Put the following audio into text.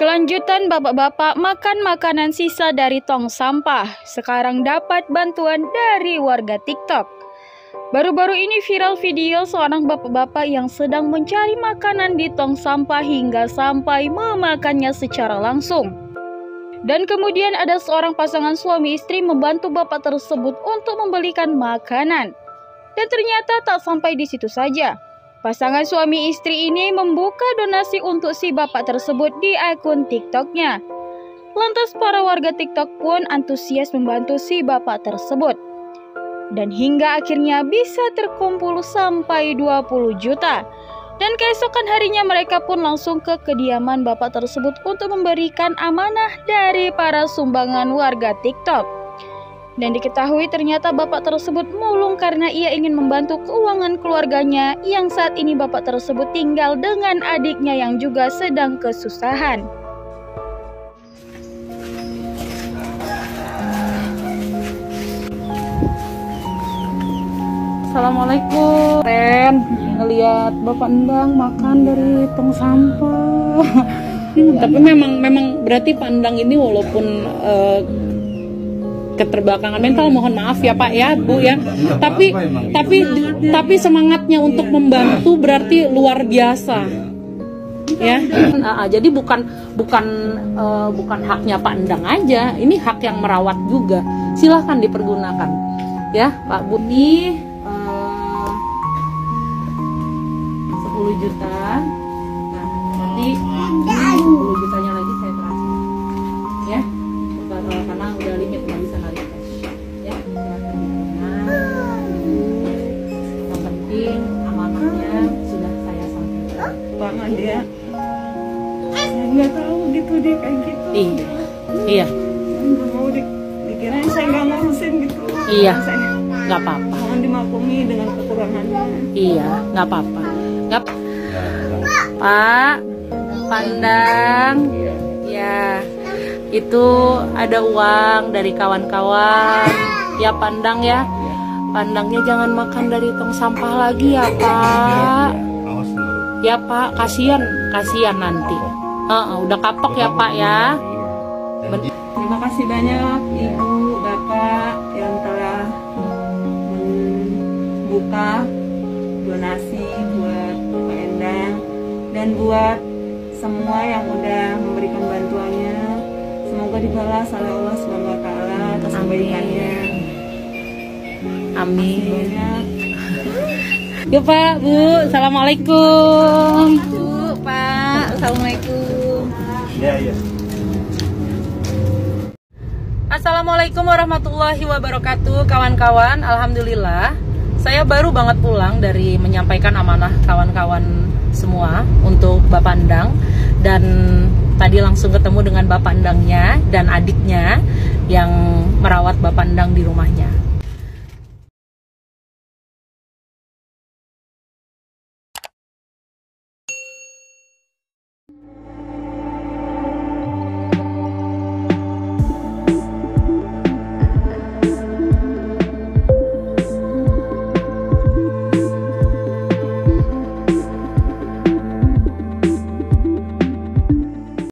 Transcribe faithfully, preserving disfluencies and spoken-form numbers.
Kelanjutan bapak-bapak makan makanan sisa dari tong sampah. Sekarang dapat bantuan dari warga TikTok. Baru-baru ini viral video seorang bapak-bapak yang sedang mencari makanan di tong sampah hingga sampai memakannya secara langsung. Dan kemudian ada seorang pasangan suami istri membantu bapak tersebut untuk membelikan makanan. Dan ternyata tak sampai di situ saja. Pasangan suami istri ini membuka donasi untuk si bapak tersebut di akun TikToknya. Lantas para warga TikTok pun antusias membantu si bapak tersebut. Dan hingga akhirnya bisa terkumpul sampai dua puluh juta. Dan keesokan harinya mereka pun langsung ke kediaman bapak tersebut untuk memberikan amanah dari para sumbangan warga TikTok. Dan diketahui ternyata bapak tersebut mulung karena ia ingin membantu keuangan keluarganya yang saat ini bapak tersebut tinggal dengan adiknya yang juga sedang kesusahan. Assalamualaikum. Ren, ngelihat bapak Endang makan dari tong sampah. Hmm, tapi memang memang berarti Pak Endang ini walaupun uh, keterbelakangan mental, mohon maaf ya Pak ya Bu ya, tapi tapi tapi semangatnya untuk membantu berarti luar biasa ya. Uh, jadi bukan bukan uh, bukan haknya Pak Endang aja, ini hak yang merawat juga, silahkan dipergunakan ya Pak Bu. Ini uh, sepuluh juta, nah nanti sepuluh jutanya lagi saya transfer ya, karena udah limit nggak bisa narik ya. Yang penting amanahnya sudah saya sampaikan. Banget dia nggak tahu gitu deh kayak gitu. Iya. Iya. Nggak mau dikirain saya nggak ngurusin gitu. Iya. Nggak apa-apa. Mohon dimaklumi dengan kekurangannya. Iya. Nggak apa-apa. Nggak. Pak Pandang. Ya. Itu ada uang dari kawan-kawan ya Pandang ya. Pandangnya jangan makan dari tong sampah lagi ya Pak ya Pak, kasihan kasihan nanti uh, udah kapok ya Pak ya. Terima kasih banyak Ibu Bapak yang telah membuka donasi buat Pak Endang dan buat semua yang udah memberikan bantuannya. Semoga dibalas oleh Allah subhanahu wa taala atas kebaikannya. Amin. Ya Pak, Bu, assalamualaikum. Bu, Pak, assalamualaikum. Ya, ya. Assalamualaikum warahmatullahi wabarakatuh, kawan-kawan. Alhamdulillah, saya baru banget pulang dari menyampaikan amanah kawan-kawan semua untuk Bapak Endang, dan tadi langsung ketemu dengan Bapak Endangnya dan adiknya yang merawat Bapak Endang di rumahnya.